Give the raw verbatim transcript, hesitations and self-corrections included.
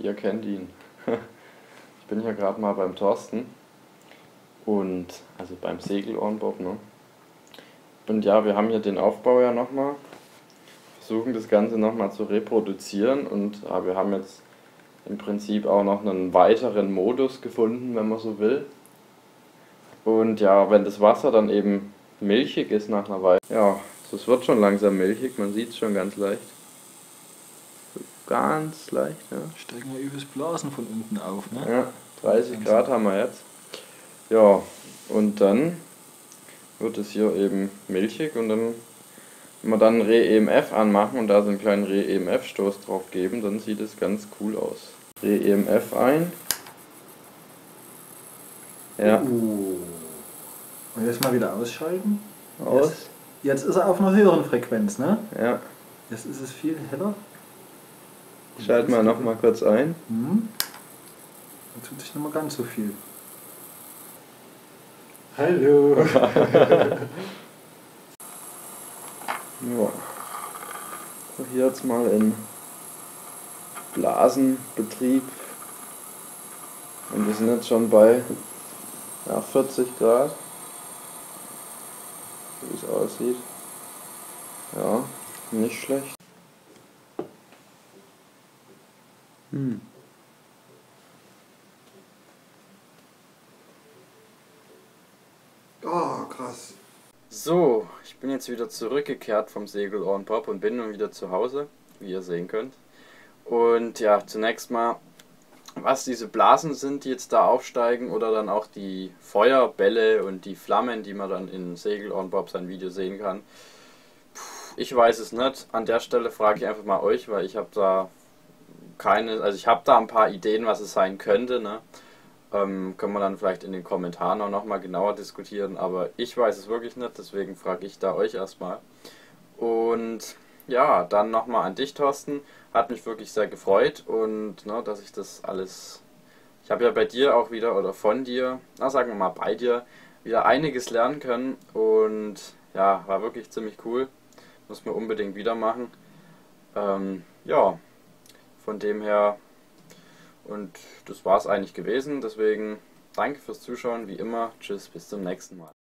ihr kennt ihn. Ich bin ja gerade mal beim Thorsten und also beim Segelohrenbob, ne? Und ja, wir haben hier den Aufbau ja nochmal, versuchen das Ganze nochmal zu reproduzieren und ja, wir haben jetzt im Prinzip auch noch einen weiteren Modus gefunden, wenn man so will. Und ja, wenn das Wasser dann eben milchig ist nach einer Weile, ja, es wird schon langsam milchig, man sieht es schon ganz leicht. So ganz leicht, ja. Steigen wir übers Blasen von unten auf, ne? Ja, dreißig Grad haben wir jetzt. Ja, und dann wird es hier eben milchig und dann, wenn wir dann Re-E M F anmachen und da so einen kleinen Re-E M F-Stoß drauf geben, dann sieht es ganz cool aus. Re-E M F ein. Ja. Uh. Und jetzt mal wieder ausschalten. Aus. Jetzt, jetzt ist er auf einer höheren Frequenz, ne? Ja. Jetzt ist es viel heller. Schalten wir nochmal kurz ein. Mhm. Da tut sich nicht mehr ganz so viel. Hallo! Ja. Hier jetzt mal in Blasenbetrieb. Und wir sind jetzt schon bei ja, vierzig Grad. Wie es aussieht. Ja, nicht schlecht. Hm. Oh, krass. So, ich bin jetzt wieder zurückgekehrt vom Segelohrenbob und bin nun wieder zu Hause, wie ihr sehen könnt. Und ja, zunächst mal, was diese Blasen sind, die jetzt da aufsteigen oder dann auch die Feuerbälle und die Flammen, die man dann in Segelohrenbob sein Video sehen kann. Puh, ich weiß es nicht. An der Stelle frage ich einfach mal euch, weil ich habe da keine, also ich habe da ein paar Ideen, was es sein könnte, ne? Ähm, können wir dann vielleicht in den Kommentaren auch nochmal genauer diskutieren, aber ich weiß es wirklich nicht, deswegen frage ich da euch erstmal. Und ja, dann nochmal an dich, Thorsten, hat mich wirklich sehr gefreut und ne, dass ich das alles, ich habe ja bei dir auch wieder, oder von dir, na sagen wir mal bei dir, wieder einiges lernen können und ja, war wirklich ziemlich cool, muss man unbedingt wieder machen. Ähm, ja, von dem her. Und das war es eigentlich gewesen, deswegen danke fürs Zuschauen, wie immer, tschüss, bis zum nächsten Mal.